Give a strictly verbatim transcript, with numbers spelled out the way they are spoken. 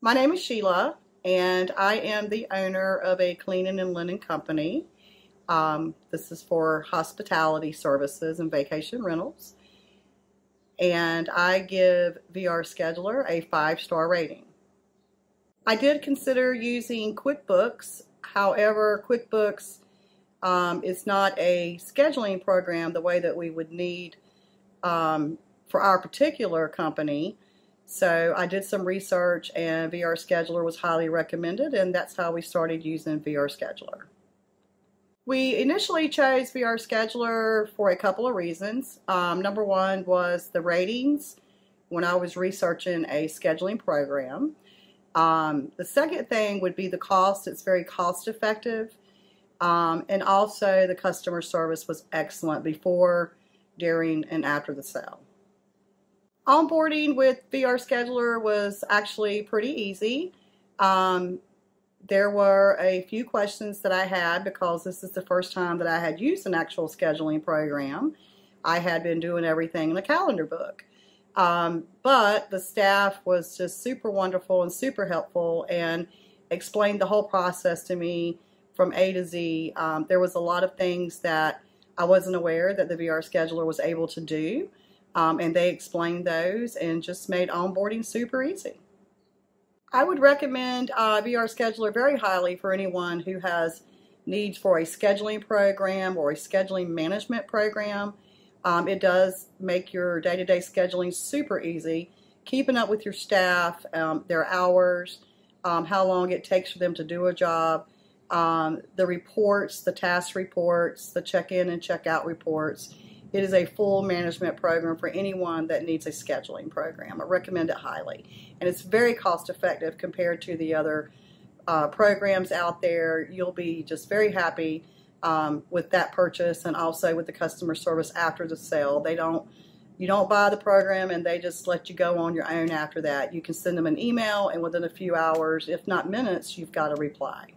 My name is Sheila, and I am the owner of a cleaning and linen company. Um, this is for hospitality services and vacation rentals. And I give VRScheduler a five-star rating. I did consider using QuickBooks. However, QuickBooks um, is not a scheduling program the way that we would need um, for our particular company. So I did some research, and VRScheduler was highly recommended, and that's how we started using VRScheduler. We initially chose VRScheduler for a couple of reasons. Um, number one was the ratings when I was researching a scheduling program. Um, the second thing would be the cost. It's very cost effective. Um, and also the customer service was excellent before, during, and after the sale. Onboarding with VRScheduler was actually pretty easy. Um, there were a few questions that I had because this is the first time that I had used an actual scheduling program. I had been doing everything in a calendar book. Um, but the staff was just super wonderful and super helpful and explained the whole process to me from A to Z. Um, there was a lot of things that I wasn't aware that the VRScheduler was able to do. Um, and they explained those and just made onboarding super easy. I would recommend uh, VRScheduler very highly for anyone who has needs for a scheduling program or a scheduling management program. Um, it does make your day-to-day scheduling super easy, keeping up with your staff, um, their hours, um, how long it takes for them to do a job, um, the reports, the task reports, the check-in and check-out reports. It is a full management program for anyone that needs a scheduling program. I recommend it highly. And it's very cost effective compared to the other uh, programs out there. You'll be just very happy um, with that purchase, and also with the customer service after the sale. They don't, you don't buy the program and they just let you go on your own after that. You can send them an email, and within a few hours, if not minutes, you've got a reply.